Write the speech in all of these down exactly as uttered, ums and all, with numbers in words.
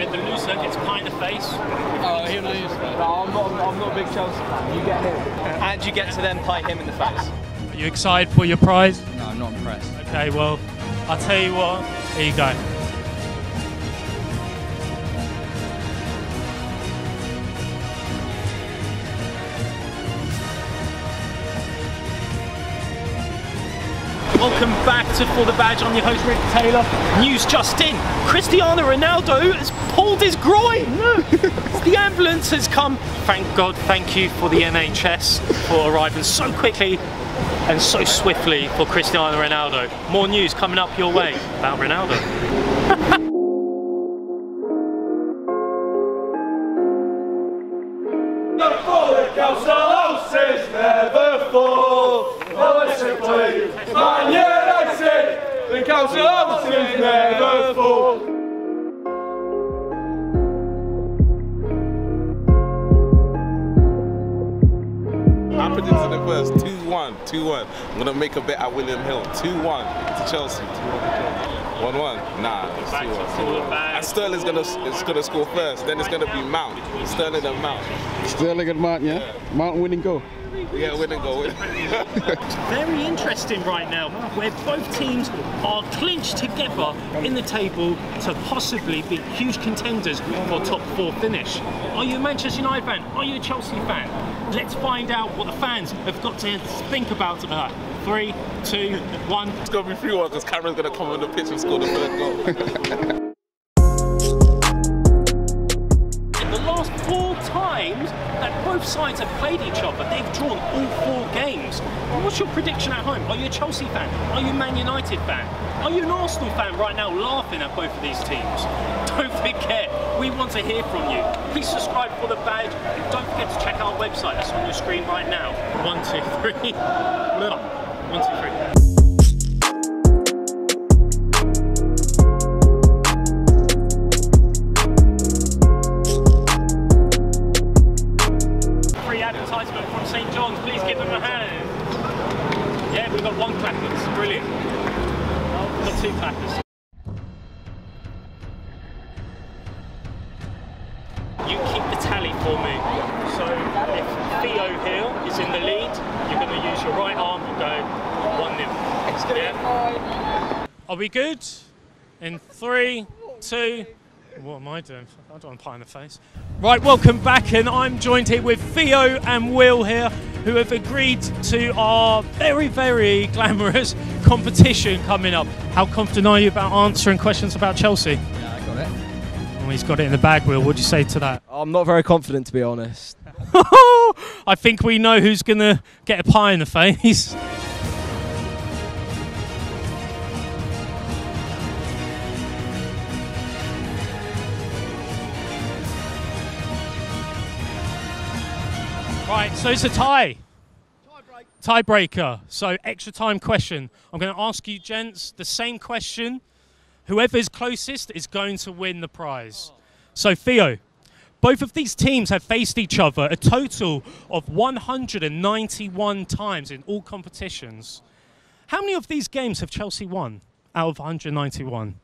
United, the loser gets pie in the face. Oh, he'll lose. No, I'm not, I'm not a big Chelsea fan. You get him. And you get to then pie him in the face. Are you excited for your prize? No, I'm not impressed. Okay, well, I'll tell you what. Here you go. Welcome back to For The Badge. I'm your host, Rick Taylor. News just in. Cristiano Ronaldo has pulled his groin. Look, the ambulance has come. Thank God, thank you for the N H S for arriving so quickly and so swiftly for Cristiano Ronaldo. More news coming up your way about Ronaldo. Never fall. I predicted the first two one, two one. I'm gonna make a bet at William Hill. two one to Chelsea. one one. Nah, it's two one. And Sterling's gonna it's gonna score first. Then it's gonna be Mount. Sterling and Mount. Sterling and Mount, yeah. yeah. Mount winning goal. Yeah, we're gonna go. Very interesting right now, where both teams are clinched together in the table to possibly be huge contenders for top four finish. Are you a Manchester United fan? Are you a Chelsea fan? Let's find out what the fans have got to think about that. Three, two, one. It's gonna be three one because Cameron's gonna come on the pitch and score the third goal. That both sides have played each other, they've drawn all four games. What's your prediction at home? Are you a Chelsea fan? Are you a Man United fan? Are you an Arsenal fan right now laughing at both of these teams? Don't forget, we want to hear from you. Please subscribe for The Badge and don't forget to check our website, that's on your screen right now. One, two, three. No. One, two, three. You keep the tally for me. So if Theo Hill is in the lead, you're going to use your right arm and go one nil. Yeah? Are we good? In three, two, what am I doing? I don't want to pie in the face. Right, welcome back, and I'm joined here with Theo and Will here, who have agreed to our very, very glamorous competition coming up. How confident are you about answering questions about Chelsea? Yeah, I got it. Oh, he's got it in the bag, Will. What do you say to that? I'm not very confident, to be honest. I think we know who's going to get a pie in the face. Right, so it's a tie. Tiebreaker, so extra time question. I'm going to ask you, gents, the same question. Whoever's closest is going to win the prize. So, Theo, both of these teams have faced each other a total of one hundred ninety-one times in all competitions. How many of these games have Chelsea won out of one hundred ninety-one?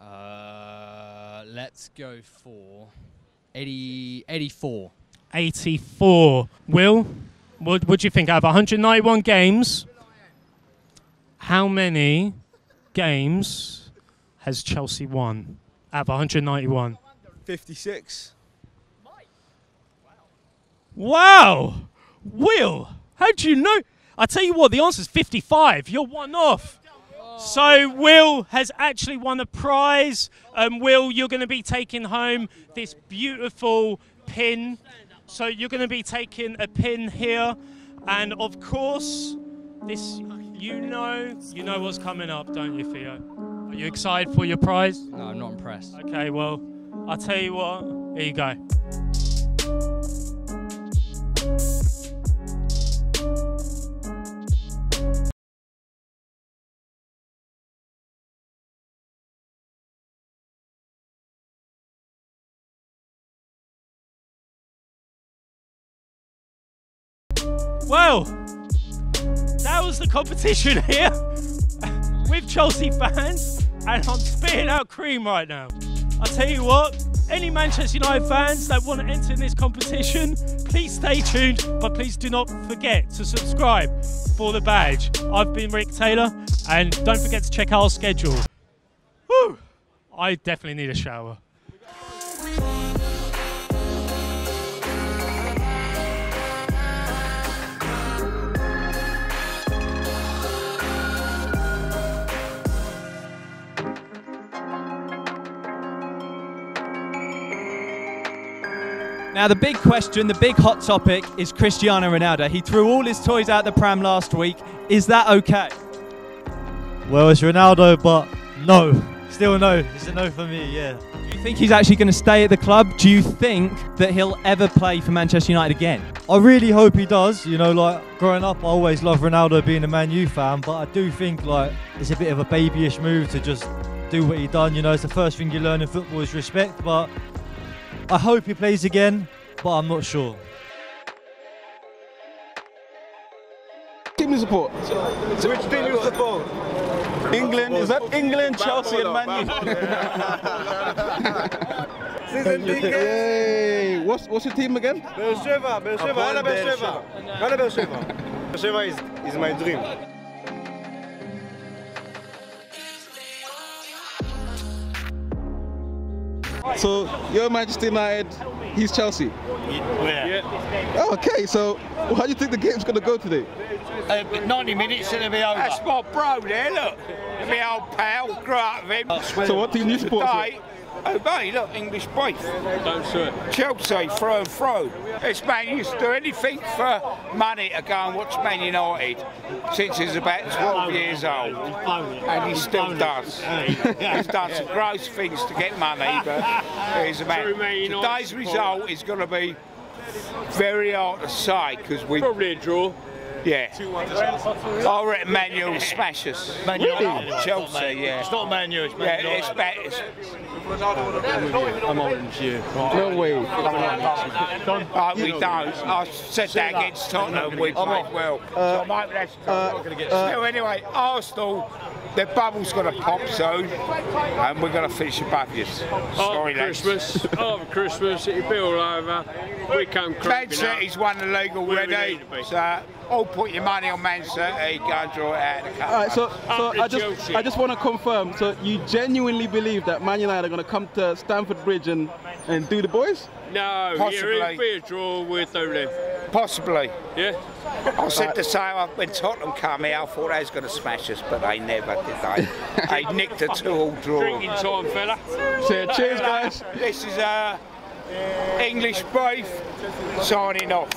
Uh, let's go for eighty, eighty-four. eighty-four. Will? What, what do you think? Out of one hundred ninety-one games, how many games has Chelsea won? Out of one hundred ninety-one? fifty-six. Wow! Will, how do you know? I tell you what, the answer is fifty-five. You're one off. So Will has actually won a prize. Um, Will, you're going to be taking home this beautiful pin. So you're going to be taking a pin here, and of course, this, you know, you know what's coming up, don't you, Theo? Are you excited for your prize? No, I'm not impressed. Okay, well, I'll tell you what, here you go. Well, that was the competition here with Chelsea fans, and I'm spitting out cream right now. I tell you what, any Manchester United fans that want to enter in this competition, please stay tuned, but please do not forget to subscribe for The Badge. I've been Rick Taylor, and don't forget to check our schedule. Woo! I definitely need a shower. Now the big question, the big hot topic is Cristiano Ronaldo. He threw all his toys out the pram last week. Is that okay? Well, it's Ronaldo, but no. Still no. It's a no for me, yeah. Do you think he's actually going to stay at the club? Do you think that he'll ever play for Manchester United again? I really hope he does. You know, like, growing up, I always loved Ronaldo being a Man U fan, but I do think, like, it's a bit of a babyish move to just do what he done. You know, it's the first thing you learn in football is respect, but I hope he plays again, but I'm not sure. Give me support. Which team you support? England, is that England, Chelsea and Man U? Season tickets! Hey, what's, what's your team again? Be'er Sheva, Be'er Sheva, Hala Be'er Sheva. Hala Be'er Sheva. Be'er Sheva is, is my dream. So, you're Manchester United, he's Chelsea? Yeah. yeah. Oh, okay, so how do you think the game's going to go today? Uh, ninety minutes and it'll be over. That's my bro there, look. My old pal, grew up with him. So what team you support? Oh, mate, look, English beef. Don't swear. Chelsea, through and through. This man used to do anything for money to go and watch Man United since he's about twelve years old. And he still does. He's done some gross things to get money, but he's about. Today's result is going to be very hard to say because we. Probably a draw. Yeah. I reckon Man U will smash us. Man U, really? Chelsea, yeah. It's not Man U, it's Man U. Yeah, it's bad. I'm orange, you. No way. Oh, we don't. I said that against Tottenham, we played well. So I might have to. So anyway, Arsenal, their bubble's going to pop soon, and we're going to finish above you. Sorry, lads. Christmas. After Christmas, it'll be all over. We come crazy. Man City's won the league already, so I'll put your money on Man City. Go and draw it out of the cup. All right, so, so I just, I just want to confirm. So you genuinely believe that Man United are going to come to Stamford Bridge and and do the boys? No, possibly. It'll be a draw with Tottenham. Possibly. Yeah. I said the same. When Tottenham came here, I thought they was going to smash us, but they never did. They they nicked a two-all draw. Drinking time, fella. So, cheers, guys. This is uh, English beef signing off.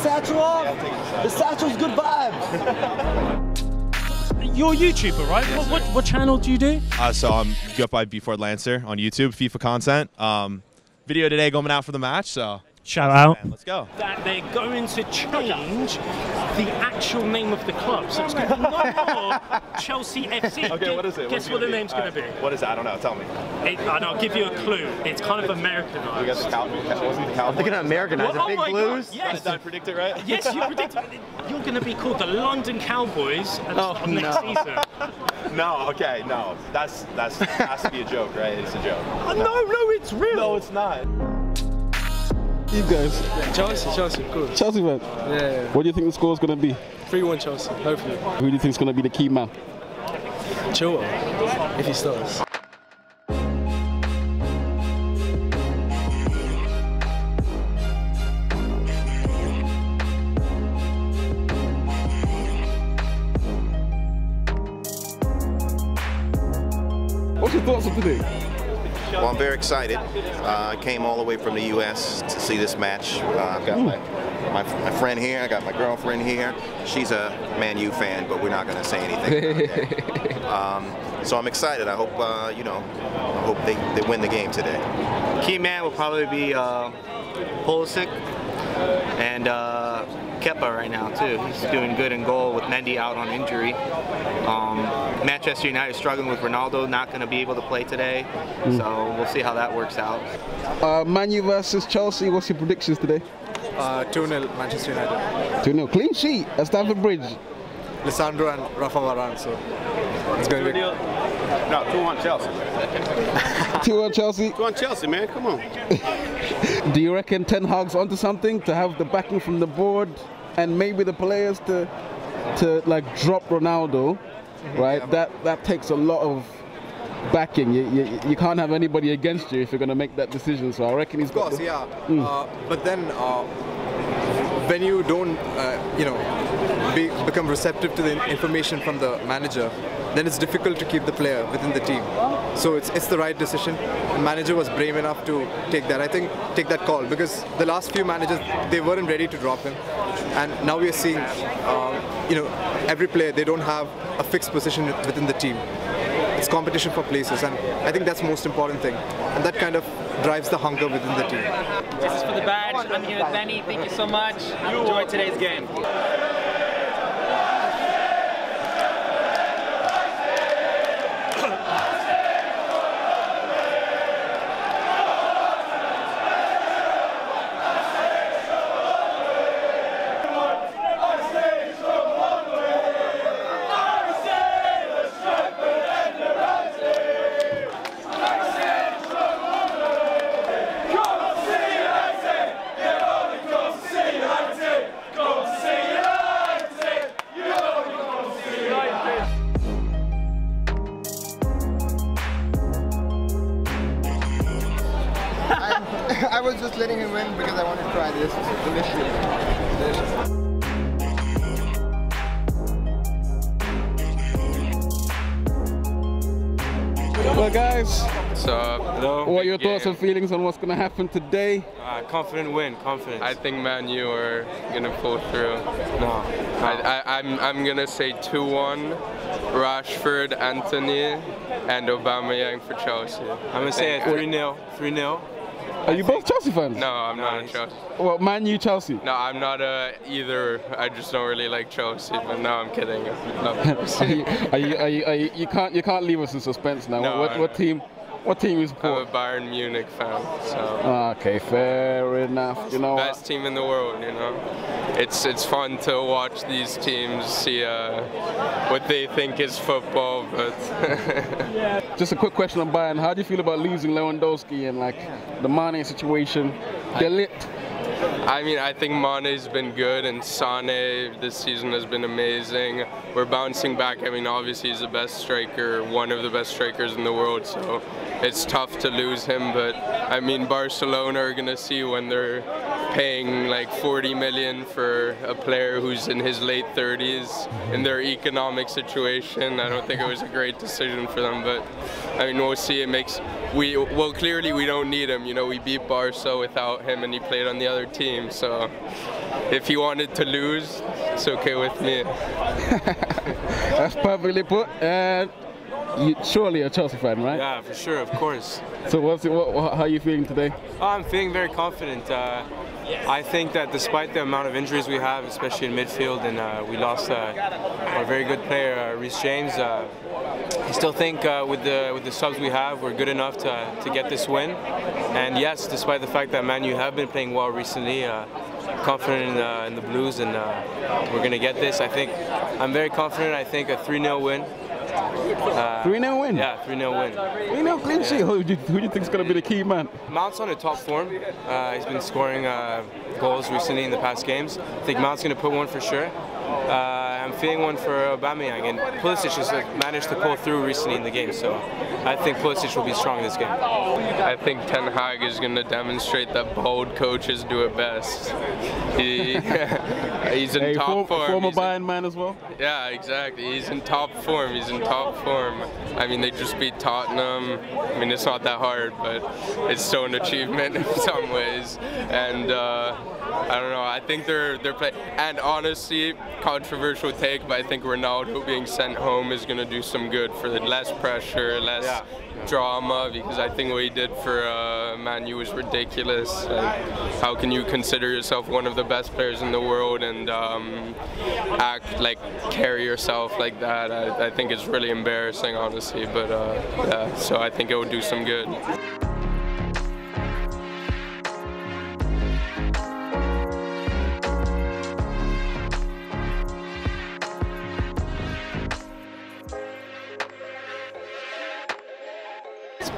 Satchel off. Yeah, the satchel's good vibes. You're a YouTuber, right? Yes, what, what what channel do you do? Uh, so I'm G F I B four Lancer on YouTube, FIFA content. Um, video today going out for the match, so shout out. Man, let's go. That they're going to change the actual name of the club, so it's going to be no more Chelsea F C. Okay, what is it? Guess what the name's going to be? What is it? I don't know. Tell me. It, and I'll give you a clue. It's kind of Americanized. We got the cow. I'm thinking of Americanized. Well, the big oh blues. God, yes. Did I predict it right? Yes, you predicted it. You're going to be called the London Cowboys at the start of next season. No. Okay. No. That's that's has to be a joke, right? It's a joke. Oh, no. no, no, it's real. No, it's not. You guys? Chelsea, Chelsea, good. Chelsea, man? Yeah. What do you think the score's going to be? three one Chelsea, hopefully. Who do you think's going to be the key man? Chilwell, if he starts. What's your thoughts of today? Well, I'm very excited. Uh, I came all the way from the U S to see this match. Uh, I've got my, my, my friend here, I got my girlfriend here. She's a Man U fan, but we're not going to say anything about that. Um, so I'm excited. I hope, uh, you know, I hope they, they win the game today. Key man will probably be uh, Pulisic and uh, Kepa right now too. He's doing good in goal with Mendy out on injury. Um, Manchester United is struggling with Ronaldo, not going to be able to play today. Mm. So we'll see how that works out. Uh, Manu versus Chelsea, what's your predictions today? Uh, two nil Manchester United. two nil, clean sheet at Stamford Bridge. Lissandro and Rafa Varane, so it's going to be... No, two one Chelsea. two one Chelsea? two one Chelsea, man, come on. Do you reckon Ten Hag's onto something to have the backing from the board and maybe the players to, to like, drop Ronaldo, right? Yeah, that, that takes a lot of backing. You, you, you can't have anybody against you if you're going to make that decision, so I reckon he's got... Of course, got the, yeah. Mm. Uh, but then, uh, when you don't, uh, you know... Be, become receptive to the information from the manager, then it's difficult to keep the player within the team. So it's it's the right decision. The manager was brave enough to take that, I think, take that call, because the last few managers, they weren't ready to drop him, and now we are seeing, um, you know, every player, they don't have a fixed position within the team. It's competition for places, and I think that's the most important thing, and that kind of drives the hunger within the team. This is For The Badge. I'm here with Benny. Thank you so much. Enjoy today's game. I was just letting him win because I want to try this. It's delicious. Delicious. Well, guys, so, hello. What are your thoughts and feelings on what's going to happen today? Uh, confident win, confidence. I think Man U are going to pull through. No, no. I, I, I'm, I'm going to say two one, Rashford, Anthony, and Aubameyang for Chelsea. I'm going to say three nil, three nil. Are you both Chelsea fans? No, I'm not a Chelsea. Well, Man U, Chelsea? No, I'm not a either. I just don't really like Chelsea. But no, I'm kidding. are you, are you, are you, you can't, you can't leave us in suspense now. No, what, what team, what team is poor? I'm a Bayern Munich fan. So. Okay, fair enough. You know, best team in the world. You know, it's it's fun to watch these teams, see uh, what they think is football. But just a quick question on Bayern. How do you feel about losing Lewandowski and like the Mane situation? They're lit. I mean, I think Mane's been good, and Sané this season has been amazing. We're bouncing back. I mean, obviously he's the best striker, one of the best strikers in the world, so it's tough to lose him. But, I mean, Barcelona are going to see when they're paying like forty million for a player who's in his late thirties in their economic situation. I don't think it was a great decision for them, but, I mean, we'll see. It makes... We, well, clearly we don't need him. You know, we beat Barca without him, and he played on the other team, so if he wanted to lose, it's okay with me. That's perfectly put. Uh, you surely a Chelsea fan, right? Yeah, for sure, of course. So what's it, what, how are you feeling today? Oh, I'm feeling very confident. Uh, I think that despite the amount of injuries we have, especially in midfield, and uh, we lost uh, our very good player, uh, Reece James, uh, I still think uh, with the with the subs we have, we're good enough to, to get this win. And yes, despite the fact that Man U have been playing well recently, uh, confident in the, in the Blues, and uh, we're going to get this. I think I'm very confident. I think a three nil win. Uh, three nil win? Yeah, three nil win. three nil clean sheet. Yeah. Who do you, who do you think is going to be the key man? Mount's on a top form. Uh, he's been scoring uh, goals recently in the past games. I think Mount's going to put one for sure. Uh, I'm feeling one for Aubameyang, and Pulisic has managed to pull through recently in the game, so I think Pulisic will be strong in this game. I think Ten Hag is going to demonstrate that bold coaches do it best. He, he's in hey, top for, form. Former he's Bayern in, man as well? Yeah, exactly. He's in top form. He's in top form. I mean, they just beat Tottenham. I mean, it's not that hard, but it's still an achievement in some ways. And uh, I don't know. I think they're, they're playing. And honestly, controversial would take, but I think Ronaldo being sent home is going to do some good for the less pressure, less yeah. Yeah. drama, because I think what he did for uh, Man U was ridiculous. Like, how can you consider yourself one of the best players in the world and um, act like, carry yourself like that? I, I think it's really embarrassing, honestly, but uh, yeah, so I think it would do some good.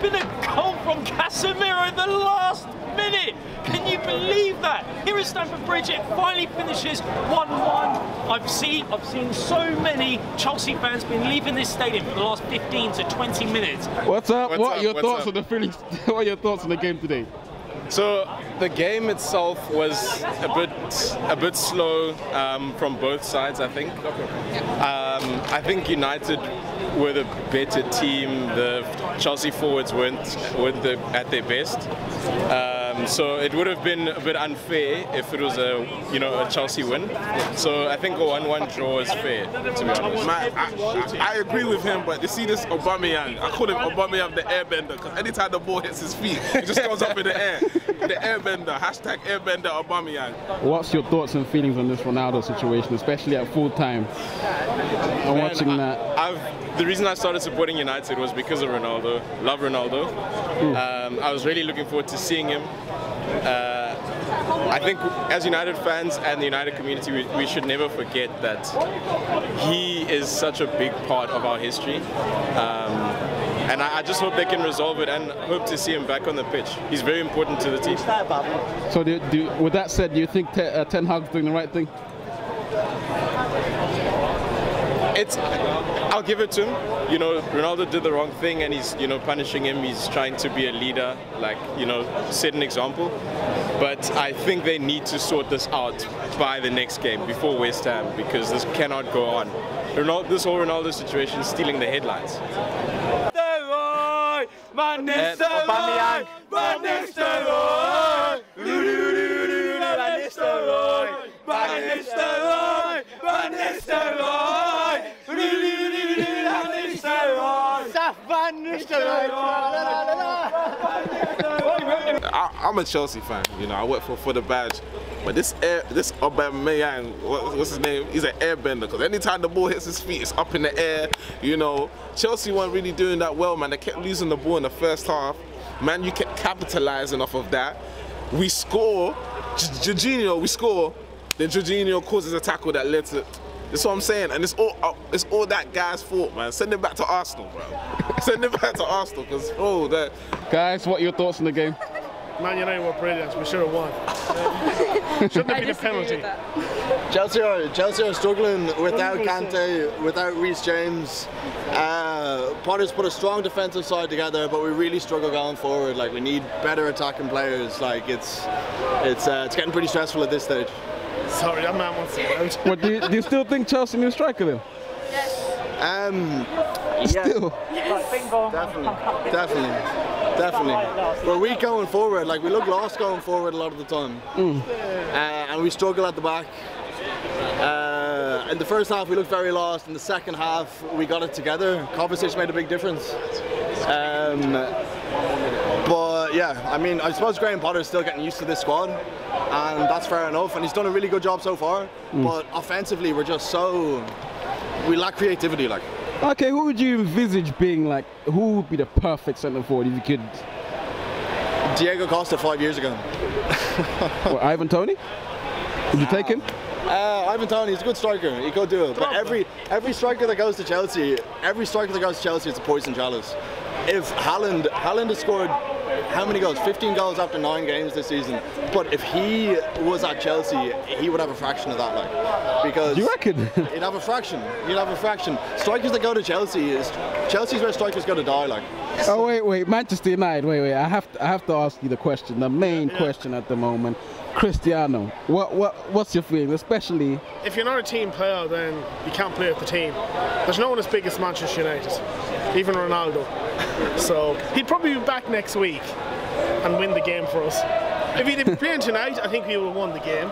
Been a goal from Casemiro at the last minute. Can you believe that? Here at Stamford Bridge, it finally finishes one one. I've seen, I've seen so many Chelsea fans been leaving this stadium for the last fifteen to twenty minutes. What's up? What's what are up? your What's thoughts up? on the feelings? What are your thoughts on the game today? So the game itself was a bit a bit slow um, from both sides, I think. Um, I think United were the better team. The Chelsea forwards weren't, weren't the, at their best. Um, so it would have been a bit unfair if it was a you know a Chelsea win. So I think a one one draw is fair, to be honest. My, I, I agree with him, but you see this Aubameyang. I call him Aubameyang the airbender, because anytime the ball hits his feet, it just goes up in the air. The airbender, hashtag airbender Aubameyang. What's your thoughts and feelings on this Ronaldo situation, especially at full time? I'm Man, watching I, that. I've, the reason I started supporting United was because of Ronaldo. Love Ronaldo. Um, I was really looking forward to seeing him. Uh, I think as United fans and the United community, we, we should never forget that he is such a big part of our history. Um, And I, I just hope they can resolve it and hope to see him back on the pitch. He's very important to the team. So do, do, with that said, do you think te, uh, Ten Hag's doing the right thing? It's, I'll give it to him. You know, Ronaldo did the wrong thing and he's, you know, punishing him. He's trying to be a leader, like, you know, set an example. But I think they need to sort this out by the next game, before West Ham, because this cannot go on. Ronaldo, this whole Ronaldo situation is stealing the headlines. Man next to Roy, man next to Roy, man next to Roy, man next to Roy, man next to Roy, man next to Roy, man next to Roy. I'm a Chelsea fan, you know. I work for For The Badge. But this air, this Aubameyang, what, what's his name? He's an airbender, because anytime the ball hits his feet, it's up in the air. You know, Chelsea weren't really doing that well, man. They kept losing the ball in the first half. Man, you kept capitalizing off of that. We score, Jorginho, we score. Then Jorginho causes a tackle that led to. That's what I'm saying, and it's all uh, it's all that guy's fault, man. Send him back to Arsenal, bro. Send him back to Arsenal, because oh, that. Guys, what are your thoughts on the game? Man United were brilliant. We should have won. Shouldn't have been a penalty. Chelsea are Chelsea are struggling without Kante, without Reece James. Uh, Potter's put a strong defensive side together, but we really struggle going forward. Like, we need better attacking players. Like, it's it's uh, it's getting pretty stressful at this stage. Sorry, that man wants to out. But do you, do you still think Chelsea need a striker then? Yes. Um. Still. Yes. Definitely. Definitely. Definitely. We're weak going forward. Like, we look lost going forward a lot of the time. Mm. Uh, and we struggle at the back. Uh, in the first half, we looked very lost. In the second half, we got it together. Kovacic made a big difference. Um, but yeah, I mean, I suppose Graham Potter's still getting used to this squad. And that's fair enough. And he's done a really good job so far. Mm. But offensively, we're just so. We lack creativity, like. Okay, who would you envisage being, like, who would be the perfect centre forward if you could? Diego Costa five years ago. Well, Ivan Toney? Would you take him? Uh, Ivan Toney, he's a good striker. He could do it. But every every striker that goes to Chelsea, every striker that goes to Chelsea, it's a poison chalice. If Haaland, Haaland has scored how many goals? fifteen goals after nine games this season. But if he was at Chelsea, he would have a fraction of that, like, because you reckon he'd have a fraction. He'd have a fraction. Strikers that go to Chelsea is Chelsea's where strikers go to die, like. Oh wait, wait, Manchester United. Wait, wait. I have to, I have to ask you the question, the main yeah. question at the moment. Cristiano, what what what's your feeling, especially? If you're not a team player, then you can't play with the team. There's no one as big as Manchester United, even Ronaldo. So he'd probably be back next week and win the game for us. If he'd been playing tonight, I think we would have won the game.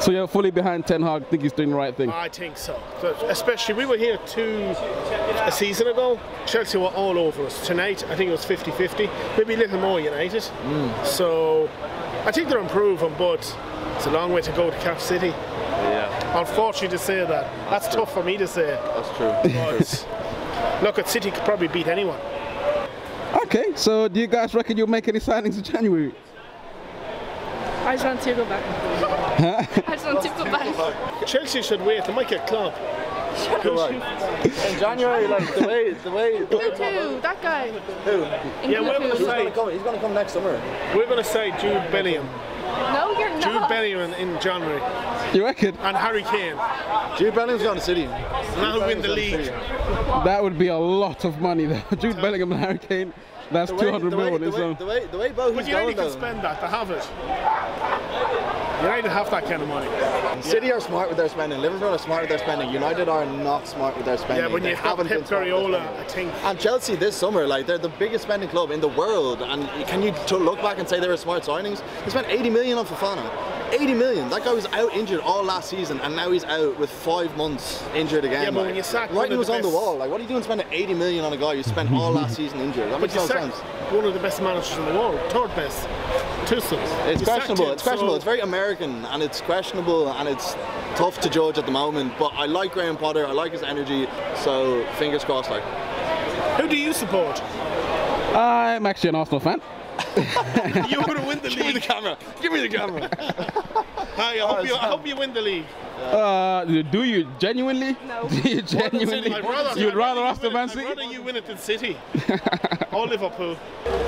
So you're fully behind Ten Hag, think he's doing the right thing? I think so. Especially, we were here two, a season ago, Chelsea were all over us. Tonight, I think it was fifty fifty, maybe a little more United. Mm. So I think they're improving, but it's a long way to go to Cap City. Yeah. Unfortunately to say that. That's, That's tough for me to say. That's true. But look, at City could probably beat anyone. Okay, so do you guys reckon you'll make any signings in January? I just want to go back. Huh? I just want to go back. Chelsea should wait. They might get Klopp. In January, like the way, the way. Who too? That guy. Who? Yeah, we're gonna say he's gonna come next summer. We're gonna say Jude Bellingham. No, you're not. Jude Bellingham in, in January. You reckon? And Harry Kane. Jude Bellingham's going to City. And that'll win the league. That would be a lot of money, though. Jude Bellingham and Harry Kane. That's way, two hundred million. The way, the way, the way both But United can spend that. They have it. United have that kind of money. City are smart with their spending. Liverpool are smart with their spending. United are not smart with their spending. Yeah, when you have Pep Guardiola, I think. And Chelsea this summer, like they're the biggest spending club in the world. And can you look back and say they were smart signings? They spent eighty million on Fofana. eighty million. That guy was out injured all last season, and now he's out with five months injured again. Yeah, but like, when you sack right, he was on the wall. Like, what are you doing spending eighty million on a guy you spent all last season injured? That but makes no sense. One of the best managers in the world, third best. Tussles. It's you questionable. Him, it's questionable. So it's very American, and it's questionable, and it's tough to judge at the moment. But I like Graham Potter. I like his energy. So fingers crossed. Like, who do you support? I'm actually an Arsenal fan. You're going to win the league. Give me the camera. Give me the camera. Hi, I, oh, hope you, I hope you win the league. Uh, do you genuinely? No. Do you genuinely? You'd rather, You'd rather after Man City? I'd rather you win it than City. Or Liverpool.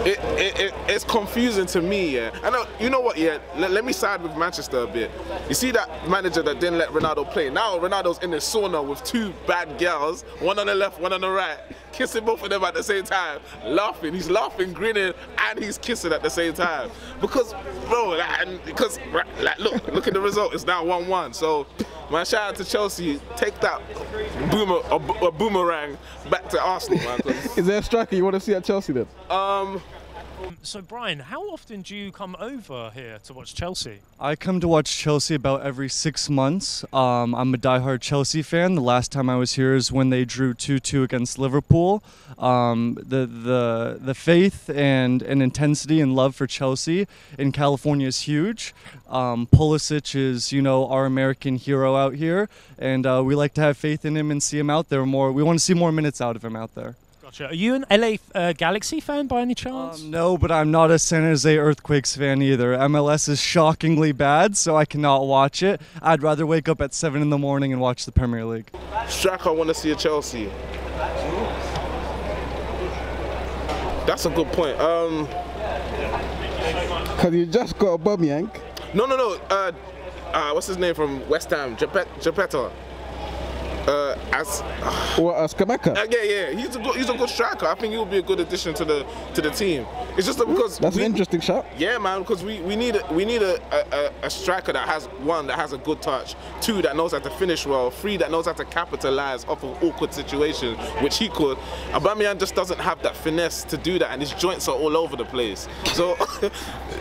It, it, it, it's confusing to me, yeah. I know, you know what, yeah, let, let me side with Manchester a bit. You see that manager that didn't let Ronaldo play. Now Ronaldo's in the sauna with two bad girls, one on the left, one on the right, kissing both of them at the same time, laughing. He's laughing, grinning, and he's kissing at the same time. Because, bro, like, and because, like, look, look at the result. It's now one one, so... Man, shout out to Chelsea. Take that boomer, a, a boomerang back to Arsenal, man. Is there a striker you want to see at Chelsea then? Um, so, Brian, how often do you come over here to watch Chelsea? I come to watch Chelsea about every six months. Um, I'm a diehard Chelsea fan. The last time I was here is when they drew two two against Liverpool. Um, the the the faith and, and intensity and love for Chelsea in California is huge. Um, Pulisic is, you know, our American hero out here, and uh, we like to have faith in him and see him out there more. We want to see more minutes out of him out there. Are you an L A uh, Galaxy fan by any chance? Um, no, but I'm not a San Jose Earthquakes fan either. M L S is shockingly bad, so I cannot watch it. I'd rather wake up at seven in the morning and watch the Premier League. Striker I want to see at Chelsea. That's a good point. Um, Because you just got Aubameyang. No, no, no. Uh, uh, what's his name from West Ham? Geppetto. Uh, as uh, well, as Kabaka. Uh, yeah, yeah, he's a good, he's a good striker. I think he would be a good addition to the to the team. It's just that because that's we, an interesting shot. Yeah, man, because we we need a, we need a, a a striker that has one that has a good touch, two that knows how to finish well, three that knows how to capitalize off of awkward situations, which he could. Aubameyang just doesn't have that finesse to do that, and his joints are all over the place. So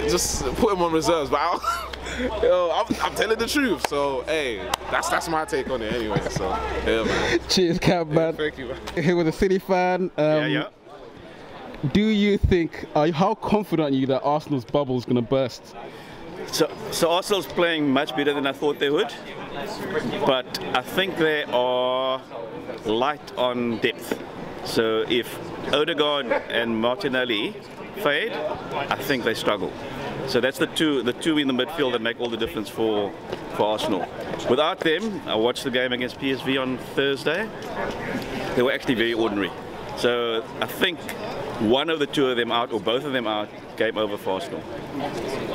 just put him on reserves. But I'll, you know, I'm, I'm telling the truth. So hey, that's that's my take on it anyway. So. Yeah, man. Cheers, Cap, man. Yeah, thank you, man. Here with a City fan. Um, yeah, yeah. Do you think, uh, how confident are you that Arsenal's bubble is going to burst? So, so Arsenal's playing much better than I thought they would, but I think they are light on depth. So if Odegaard and Martinelli fade, I think they struggle. So that's the two, the two in the midfield that make all the difference for, for Arsenal. Without them, I watched the game against P S V on Thursday. They were actually very ordinary. So I think one of the two of them out, or both of them out, game over for Arsenal.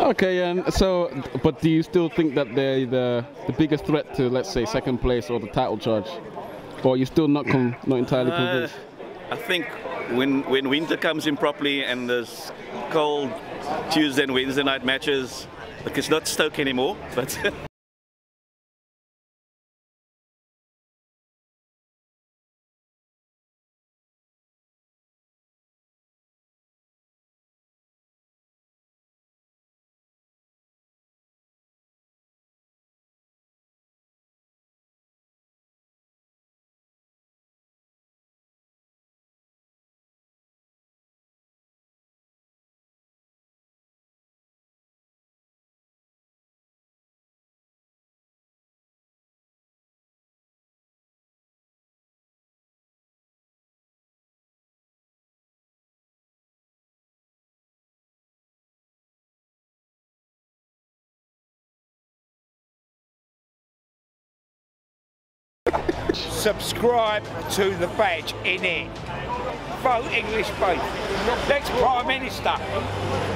Okay, and so, but do you still think that they're the, the biggest threat to, let's say, second place or the title charge? Or are you still not con not entirely convinced? Uh, I think when when winter comes in properly and there's cold Tuesday and Wednesday night matches, like it's not Stoke anymore, but Badge. Subscribe to The Badge, in it. Vote English vote. Next Prime Minister.